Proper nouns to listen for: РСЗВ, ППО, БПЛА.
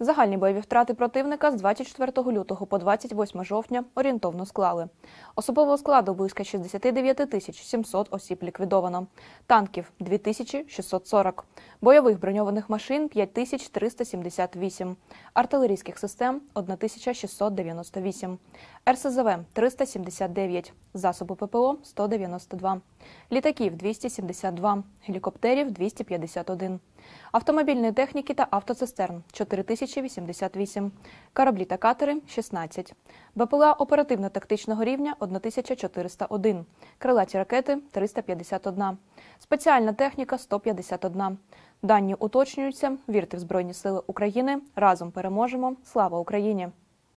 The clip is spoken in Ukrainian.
Загальні бойові втрати противника з 24 лютого по 28 жовтня орієнтовно склали. Особового складу близько 69 700 осіб ліквідовано, танків – 2640, бойових броньованих машин – 5378, артилерійських систем – 1698, РСЗВ – 379, засоби ППО – 192, літаків – 272, гелікоптерів – 251, автомобільної техніки та автоцистерн – 4088, кораблі та катери – 16, БПЛА оперативно-тактичного рівня – 1401, крилаті ракети – 351, спеціальна техніка – 151. Дані уточнюються. Вірте в Збройні Сили України. Разом переможемо. Слава Україні!